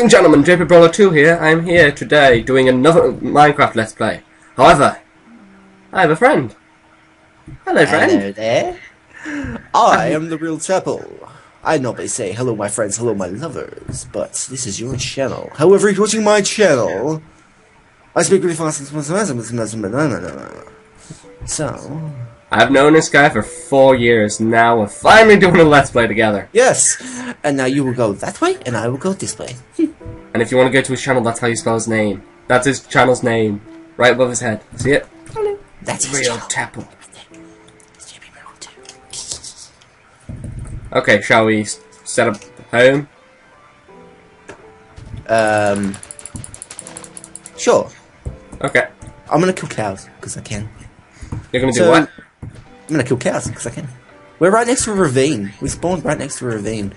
Ladies and gentlemen, JPBrawler2 here. I'm here today doing another Minecraft Let's Play. However, I have a friend. Hello, friend. Hello there. I am TheRealTEPL. I normally say hello, my friends, hello, my lovers, but this is your channel. However, if you're watching my channel, I speak really fast. So, I've known this guy for 4 years now. We're finally doing a Let's Play together. Yes! And now you will go that way, and I will go this way. And if you want to go to his channel, that's how you spell his name. That's his channel's name. Right above his head. See it? Hello. That's TheRealTEPL. It's JPBrawler2. Okay, shall we set up home? Sure. Okay. I'm gonna kill cows, because I can. You're gonna do what? I'm gonna kill cows, because I can. We're right next to a ravine. We spawned right next to a ravine.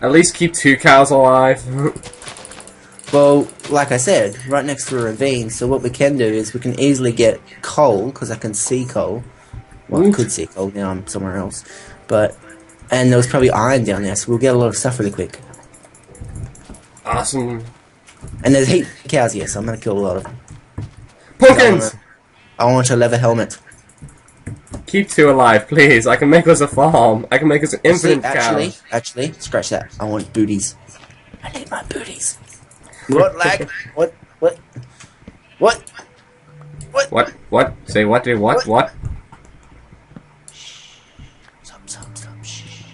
At least keep 2 cows alive. Well, like I said, right next to a ravine, so what we can do is we can easily get coal, because I can see coal. Well, I could see coal, now I'm somewhere else. But, and there was probably iron down there, so we'll get a lot of stuff really quick. Awesome. And there's heaps of cows here, so I'm gonna kill a lot of them. Pumpkins! I want a leather helmet. Keep 2 alive, please. I can make us a farm. I can make us an infinite cow. Actually, scratch that. I want booties. I need my booties. What, lag? What? Say what, dude? What? Shh. Stop. Shh.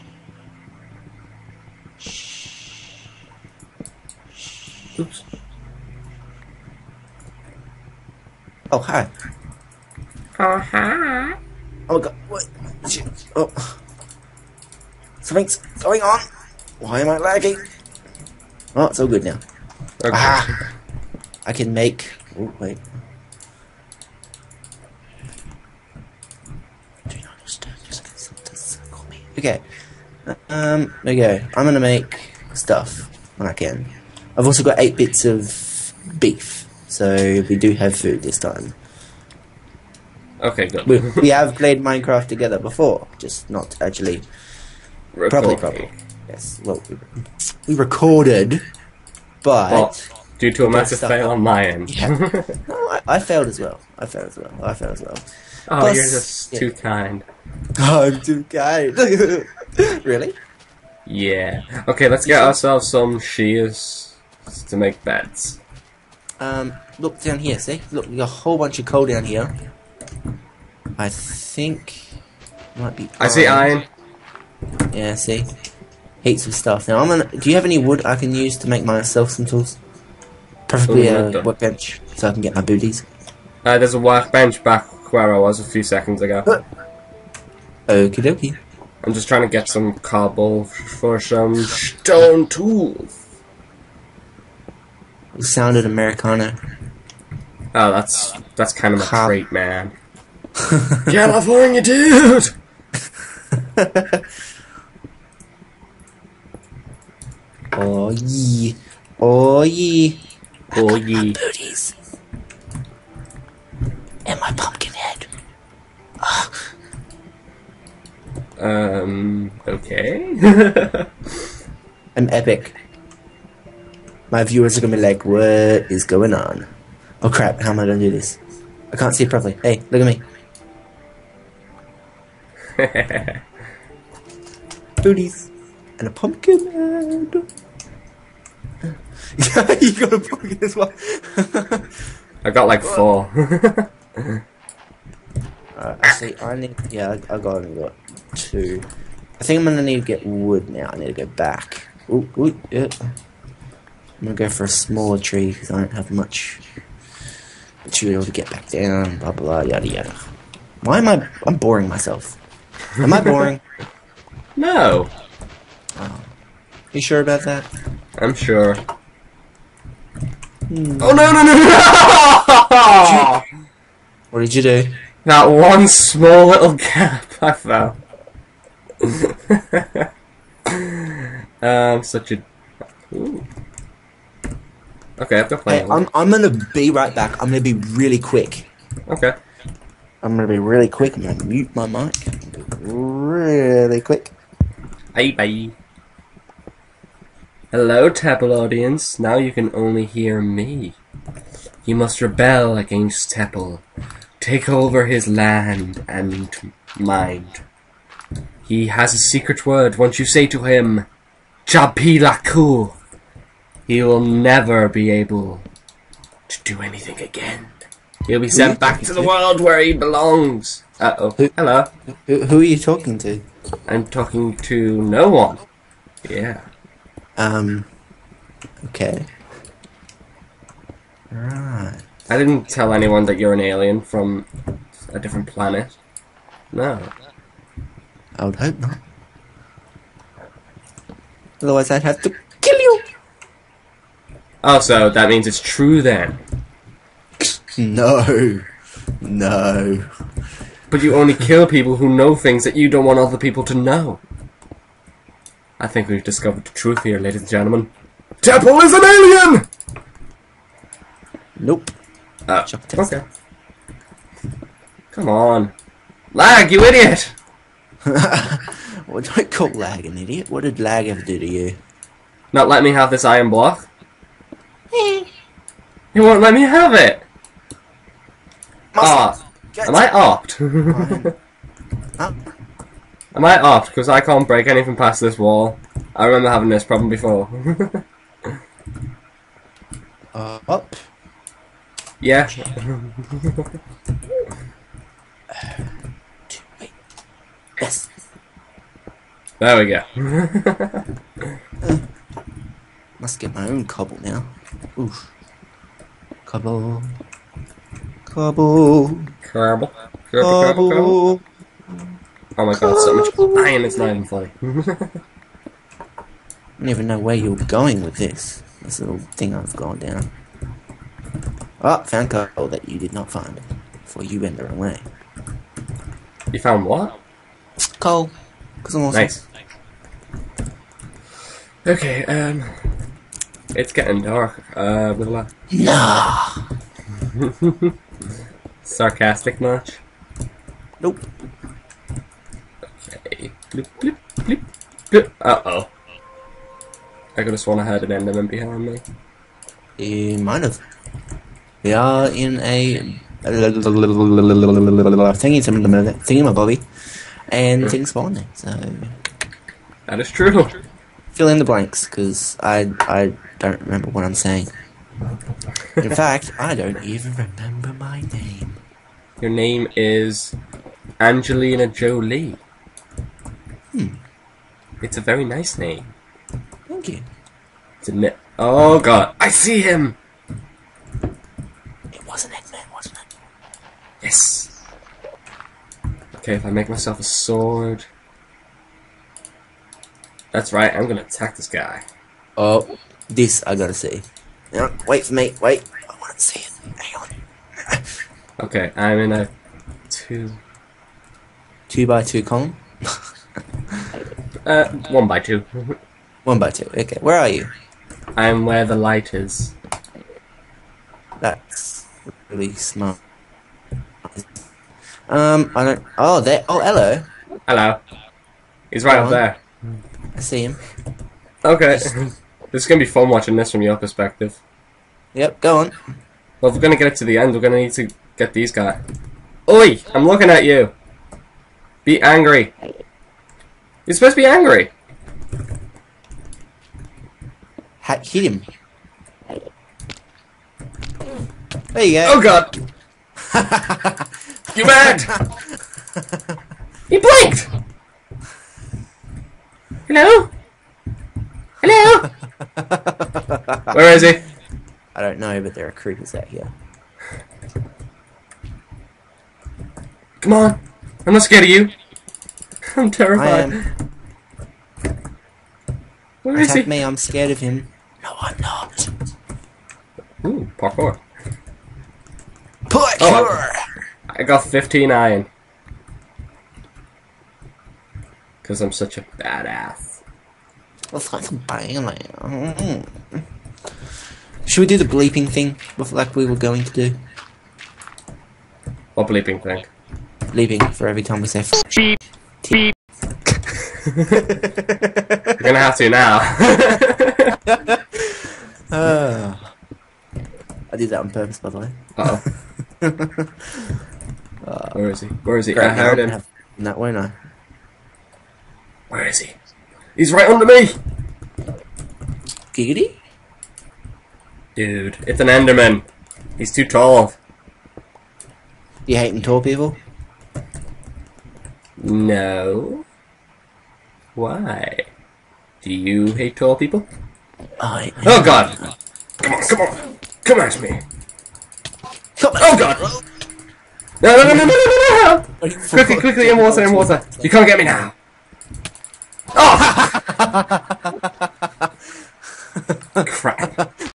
Oops. Oh, hi. Oh, hi. Oh god, what? Oh. Something's going on. Why am I lagging? Oh, it's all good now. Okay. Ah, I can make. Oh, wait. I do not understand. Just call me. Okay. There you go. I'm gonna make stuff when I can. I've also got 8 bits of beef, so we do have food this time. Okay, good. we have played Minecraft together before, just not actually. Probably. Yes. Well, we recorded, but well, due to a massive fail on my end. Yeah. No, I failed as well. Oh, plus, you're just too kind. Oh, I'm too kind. Really? Yeah. Okay, let's get ourselves some shears to make beds. Look down here. See, look, we got a whole bunch of coal down here. I think might be. I see iron. Yeah, see, heaps of stuff. Now I'm gonna. Do you have any wood I can use to make myself some tools? Preferably a workbench, so I can get my booties. There's a workbench back where I was a few seconds ago. Okie dokie. I'm just trying to get some cobble for some stone tools. You sounded Americano. Oh, that's kind of a trait, man. California, dude! Oh ye. Oh ye. Oh ye. Booties. And my pumpkin head. Okay. I'm epic. My viewers are gonna be like, what is going on? Oh crap, how am I gonna do this? I can't see it properly. Hey, look at me. Booties and a pumpkin head. You got a pumpkin as well. I got like 4. I see. I need. Yeah, I got 2. I think I'm gonna need to get wood now. I need to go back. Ooh, yeah. I'm gonna go for a smaller tree because I don't have much material to get back down. Blah blah yada yada. Why am I? I'm boring myself. Am I boring? No. Oh. You sure about that? I'm sure. Mm. Oh no! What did you do? That one small little gap I fell. Such a. Ooh. Okay, I've got plenty. Hey, I'm gonna be right back. I'm gonna be really quick. Okay. I'm gonna mute my mic. Really quick. Bye bye. Hello, TheRealTEPL audience. Now you can only hear me. You must rebel against TheRealTEPL. Take over his land and mind. He has a secret word. Once you say to him, JPBrawler2, he will never be able to do anything again. He'll be sent back to the world where he belongs. Hello. Who are you talking to? I'm talking to no one. Yeah. Okay. Right. I didn't tell anyone that you're an alien from a different planet. No. I would hope not. Otherwise I'd have to kill you! Oh, so that means it's true then? No. No. But you only kill people who know things that you don't want other people to know. I think we've discovered the truth here, ladies and gentlemen. TheRealTEPL is an alien! Nope. Oh, okay. Come on. Lag, you idiot! Well, don't call Lag an idiot. What did Lag ever do to you? Not let me have this iron block? You won't let me have it! Am I opt? Am I opt? Because I can't break anything past this wall. I remember having this problem before. Up? Yeah. Yes. There we go. Must get my own cobble now. Oof. Cobble. Cobble. Cobble. Cobble. Oh my god, so much iron, it's not even funny. I don't even know where you're going with this. This little thing I've gone down. Oh, found coal that you did not find before you went the wrong way. You found what? Coal. Cause I'm awesome. Nice. Okay, it's getting dark. Blah, blah. Nah. Sarcastic much? Nope. Okay. Bloop, bloop, bloop, bloop. Uh oh. I could have sworn I heard an enderman behind me. You might have. We are in a thingamabobby, and things spawn. So that is true. Fill in the blanks, because I don't remember what I'm saying. In fact, I don't even remember my name. Your name is Angelina Jolie. Hmm. It's a very nice name. Thank you. It's a oh god, I see him. An Eggman, wasn't it? Yes. Okay, if I make myself a sword. That's right, I'm gonna attack this guy. Oh, this I gotta see. No, wait for me, wait. I wanna see it. Hang on. Okay, I'm in a 2x2 column? 1x2. 1x2, okay. Where are you? I'm where the light is. That's really smart. I don't. Oh, there. Oh, hello. Hello. He's right up there. I see him. Okay. This is gonna be fun watching this from your perspective. Yep. Go on. Well, if we're gonna get it to the end, we're gonna need to get these guys. Oi! I'm looking at you. Be angry. You're supposed to be angry. Hit him. There you go. Oh god! You mad! He blinked! Hello? Hello? Where is he? I don't know, but there are creepers out here. Come on! I'm not scared of you! I'm terrified. Where is he? Me, I'm scared of him. No, I'm not. Ooh, parkour. Oh, I got 15 iron. Because I'm such a badass. Should we do the bleeping thing like we were going to do? What bleeping thing? Bleeping for every time we say beep. You're gonna have to now. I did that on purpose, by the way. Uh oh. Where is he? Where is he? I heard him. That way, no. Where is he? He's right under me! Giggity? Dude, it's an Enderman. He's too tall. You hating tall people? No. Why? Do you hate tall people? I... Oh god! Come on, come on! Come at me! Come on. Oh god! No, no, no, no, no, no, no! Quickly, quickly, in water, in water! You can't get me now! Oh! Crap.